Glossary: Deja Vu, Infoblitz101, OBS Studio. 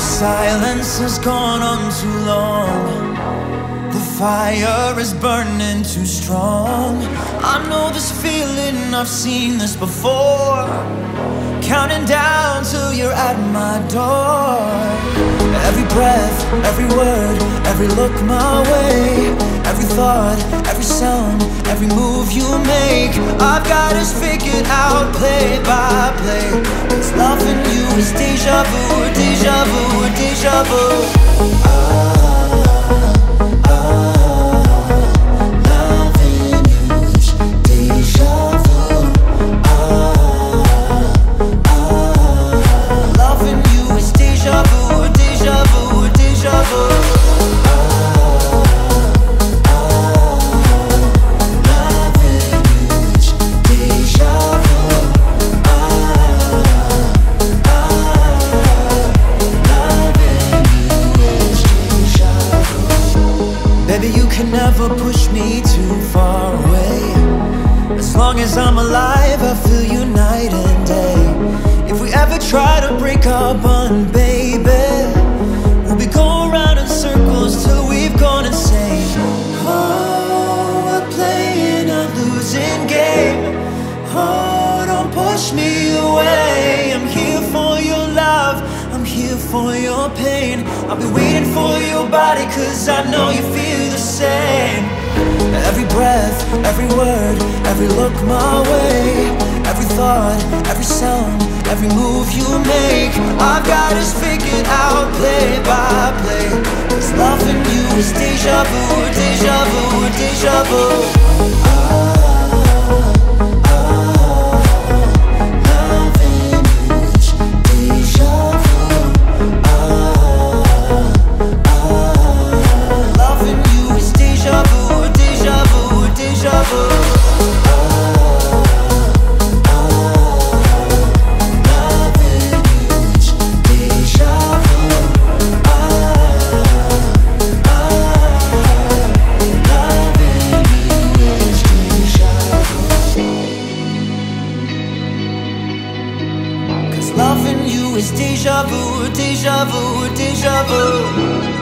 silence has gone on too long. The fire is burning too strong. I know this feeling, I've seen this before. Counting down till you're at my door. Every breath, every word, every look my way, every thought, every sound, every move you make, I've got us figured out play by play. It's loving you is deja vu, deja vu, deja vu. Never push me too far away. As long as I'm alive, I feel you night and day. If we ever try to break up on, baby, we'll be going around in circles till we've gone insane. Oh, we're playing a losing game. Oh, don't push me away. I'm here for your love, I'm here for your pain. I'll be waiting for your body, cause I know you feel the same. Every breath, every word, every look my way, every thought, every sound, every move you make, I've got us figured out play by play. Cause loving you is deja vu, deja vu, deja vu. Loving you is deja vu, deja vu, deja vu.